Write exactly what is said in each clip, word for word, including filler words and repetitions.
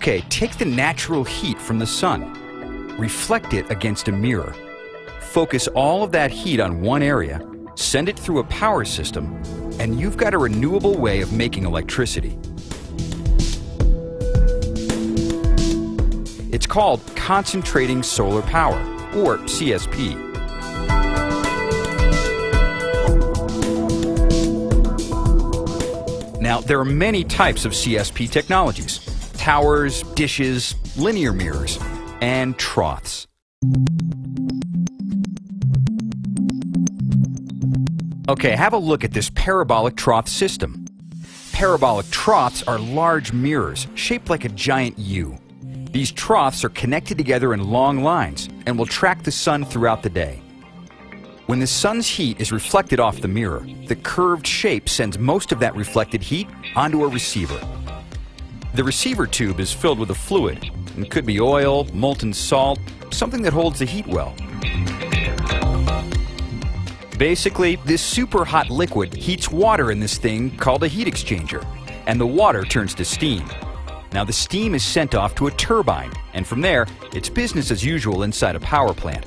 Okay, take the natural heat from the sun, reflect it against a mirror, focus all of that heat on one area, send it through a power system, and you've got a renewable way of making electricity. It's called concentrating solar power, or C S P. Now, there are many types of C S P technologies: towers, dishes, linear mirrors, and troughs. Okay, have a look at this parabolic trough system. Parabolic troughs are large mirrors shaped like a giant U. These troughs are connected together in long lines and will track the sun throughout the day. When the sun's heat is reflected off the mirror, the curved shape sends most of that reflected heat onto a receiver. The receiver tube is filled with a fluid. It could be oil, molten salt, something that holds the heat well. Basically, this super hot liquid heats water in this thing called a heat exchanger, and the water turns to steam. Now the steam is sent off to a turbine, and from there, it's business as usual inside a power plant.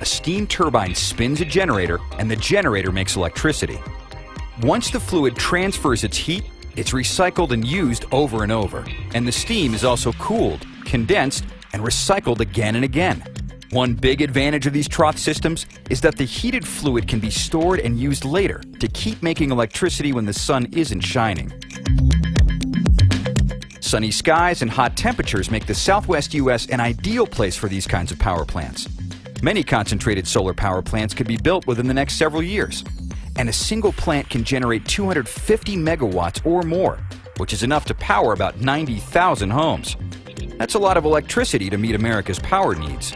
A steam turbine spins a generator, and the generator makes electricity. Once the fluid transfers its heat, it's recycled and used over and over, and the steam is also cooled, condensed, and recycled again and again. One big advantage of these trough systems is that the heated fluid can be stored and used later to keep making electricity when the sun isn't shining. Sunny skies and hot temperatures make the Southwest U S an ideal place for these kinds of power plants. Many concentrated solar power plants could be built within the next several years, and a single plant can generate two hundred fifty megawatts or more, which is enough to power about ninety thousand homes. That's a lot of electricity to meet America's power needs.